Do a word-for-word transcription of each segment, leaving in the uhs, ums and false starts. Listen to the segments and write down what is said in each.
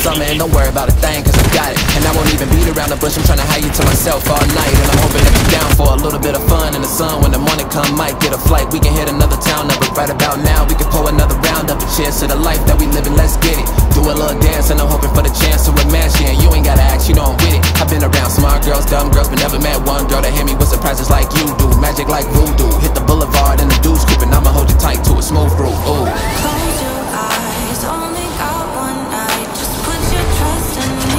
summer, and don't worry about a thing, cause I got it. And I won't even beat around the bush, I'm tryna hide you to myself all night. And I'm hoping that you're down for a little bit of fun in the sun. When the morning come, might get a flight, we can hit another town up. But right about now, we can pour another round up. And cheers to the life that we living, let's get it. Do a little dance, and I'm hoping for the chance to romance you. And you ain't gotta ask, you know I'm with it. I've been around smart girls, dumb girls, but never met one girl that hit me with surprises like you do. Magic like voodoo, hit the boulevard and the dude's creeping. I'ma hold you tight to a smooth brew, ooh. Close your eyes, only got one night. Just put your trust in me.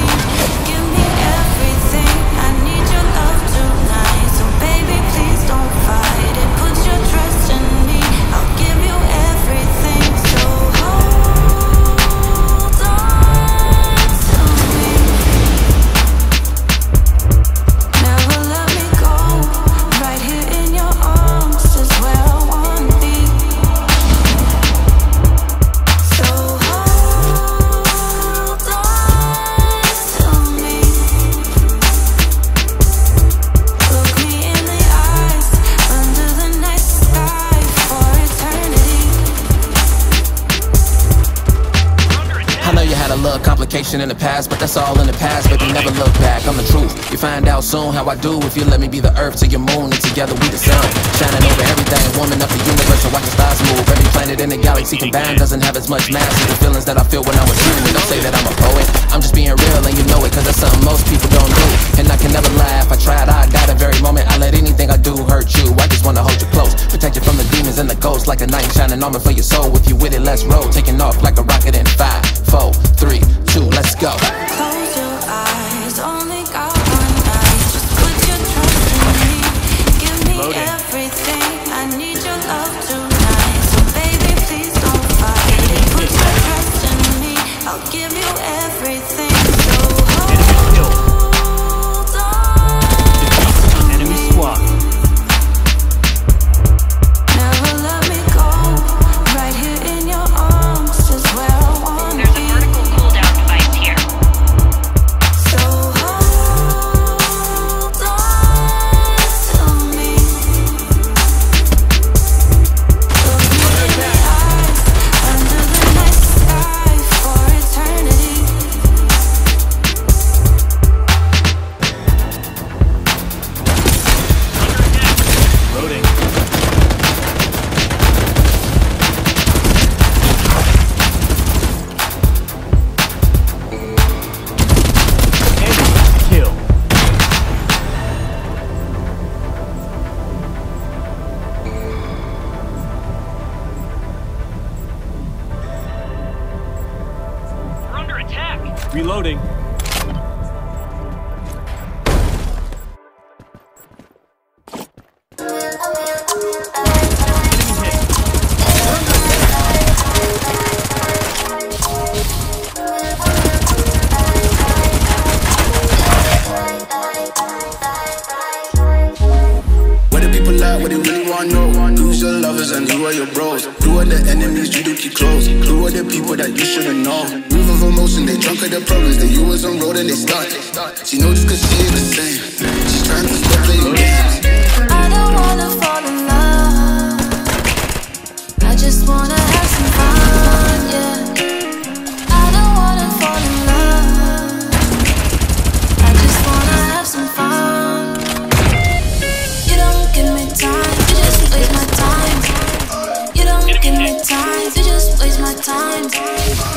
Give me everything, I need your love tonight. So baby, please don't fight it. Put your trust in me, I'll give you everything. So hold on to me. Never let me go. Right here in your arms is where I want. Complication in the past, but that's all in the past. But you never look back, I'm the truth. You find out soon how I do if you let me be the earth to your moon, and together we the sun, shining over everything, warming up the universe. So watch the stars move. Every planet in the galaxy combined doesn't have as much mass as the feelings that I feel when I was you. And don't say that I'm a poet, I'm just being real and you know it, cause that's something most people don't do. And I can never lie, if I tried I'd die the very moment I let anything I do hurt you. I just wanna hold you close, protect you from the demons and the ghosts, like a knight shining armor for your soul. If you with it, let's roll, taking off like a rocket in five, four, three, two, let's go. Close your eyes, only got one night. Just put your trust in me. Give me Loading. everything. I need your love tonight. So baby, please don't fight it. Put your trust in me. I'll give you everything. So hold on to me. Enemy squad. Never let me go. Right here in your arms is where I want to be. Reloading. She knows just cause she is the same. She's trying to stop playing games. I don't wanna fall in love, I just wanna have some fun, yeah. I don't wanna fall in love, I just wanna have some fun. You don't give me time, you just waste my time. You don't give me time, you just waste my time.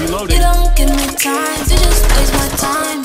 You don't give me time, you just waste my time.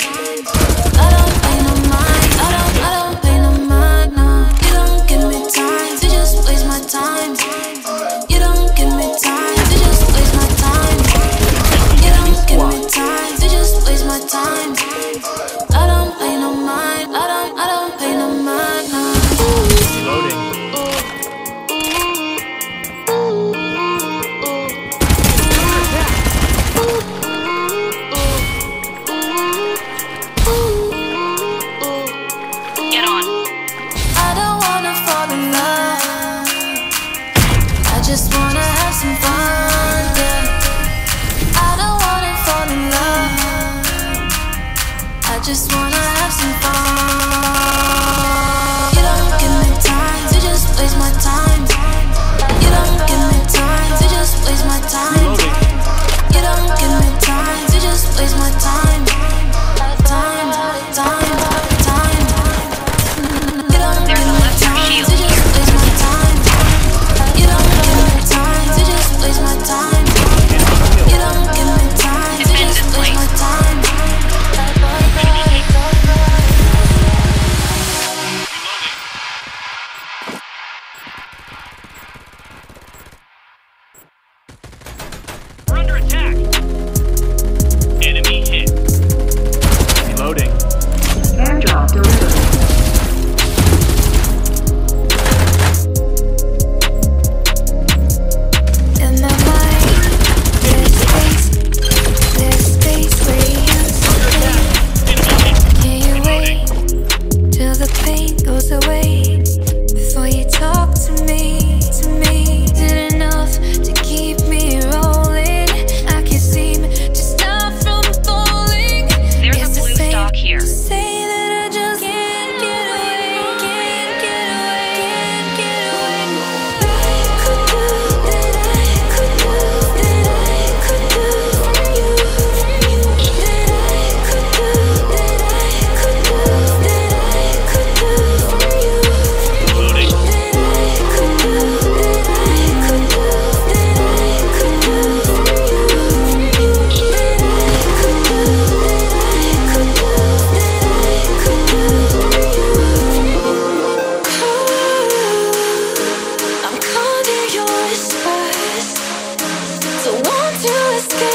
just